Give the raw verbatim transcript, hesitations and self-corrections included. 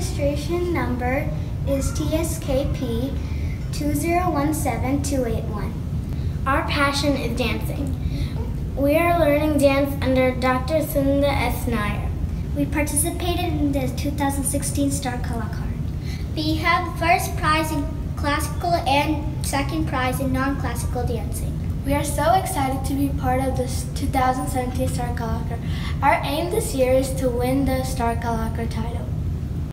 Registration number is T S K P two zero one seven two eight one. Our passion is dancing. We are learning dance under Doctor Sinda S. Nair. We participated in the two thousand sixteen Star Kalakaar. We have first prize in classical and second prize in non-classical dancing. We are so excited to be part of the two thousand seventeen Star Kalakaar. Our aim this year is to win the Star Kalakaar title.